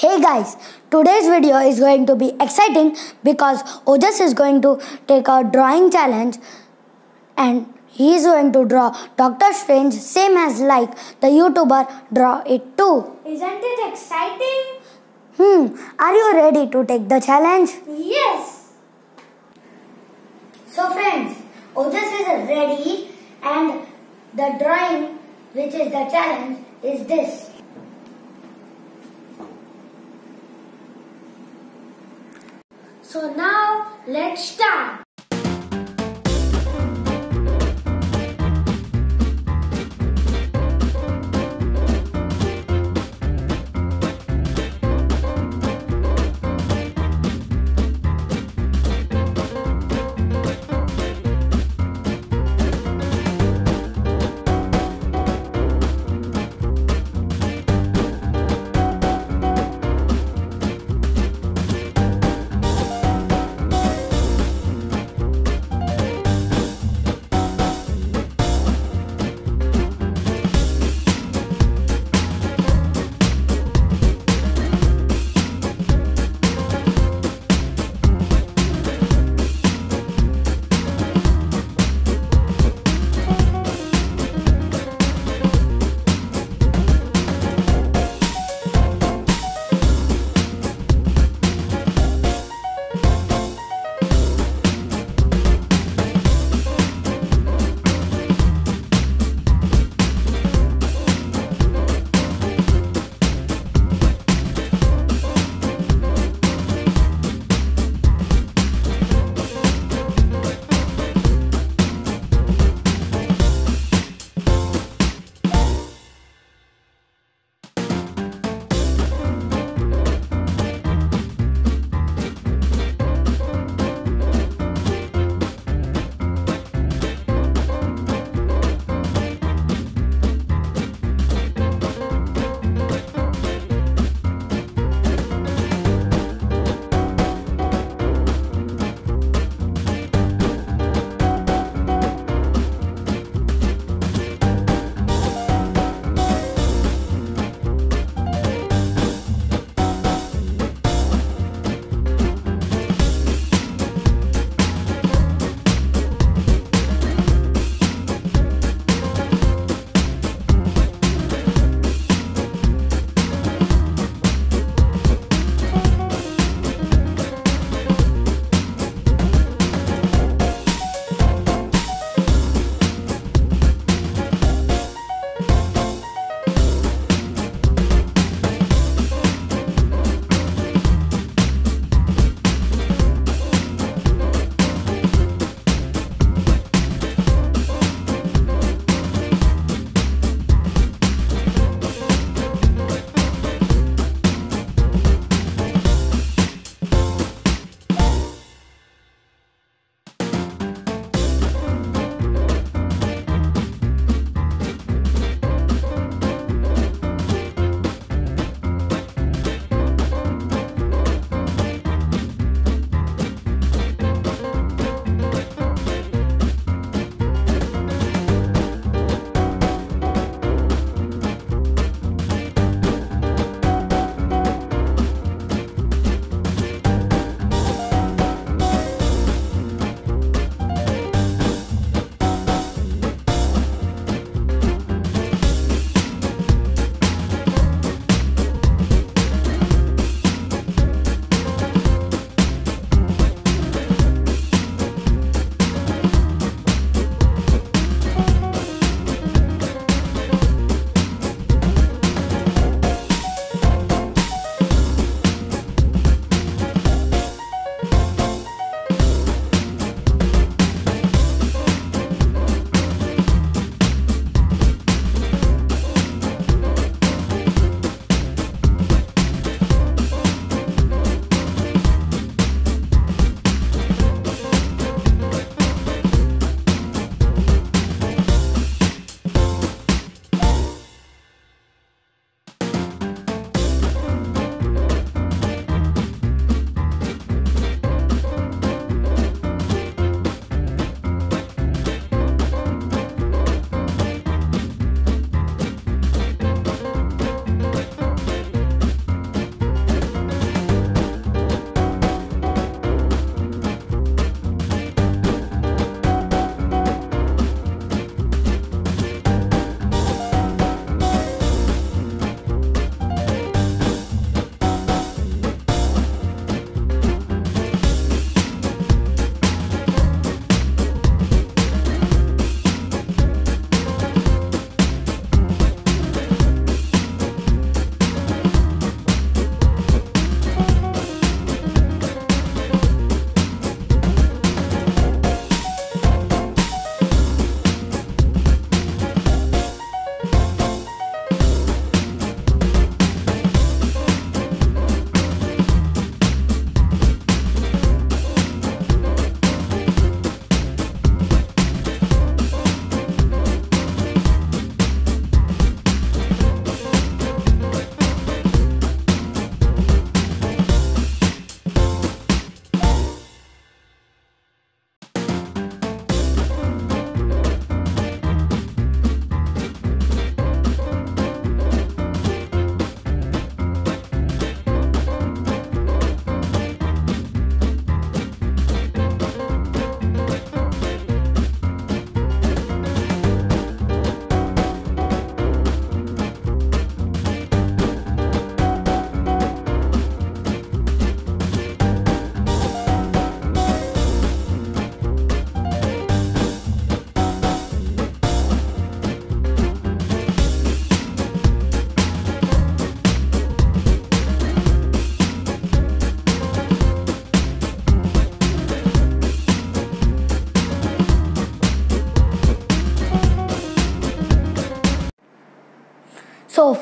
Hey guys, today's video is going to be exciting because Ojas is going to take a drawing challenge and he is going to draw Dr. Strange same as like the YouTuber Draw It Too. Isn't it exciting? Are you ready to take the challenge? Yes. So friends, Ojas is ready and the drawing which is the challenge is this. So now, let's start!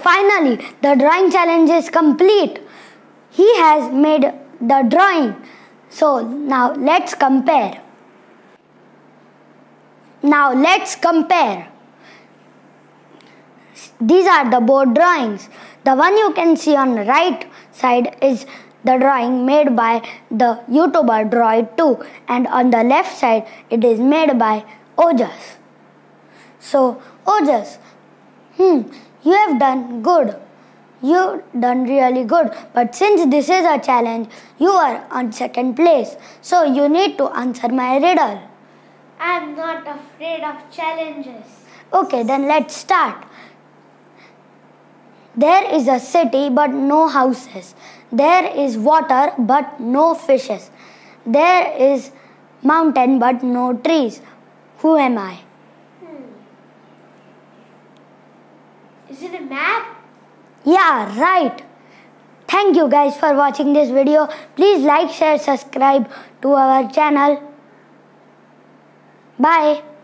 Finally, the drawing challenge is complete. He has made the drawing. So now let's compare. These are the board drawings. The one you can see on the right side is the drawing made by the YouTuber Draw It Too, and on the left side it is made by Ojas. So Ojas, you have done good. You done really good. But since this is a challenge, you are on second place. So you need to answer my riddle. I'm not afraid of challenges. Okay, then let's start. There is a city but no houses. There is water but no fishes. There is mountain but no trees. Who am I? Is it a map? Yeah, right. Thank you guys for watching this video. Please like, share, subscribe to our channel. Bye.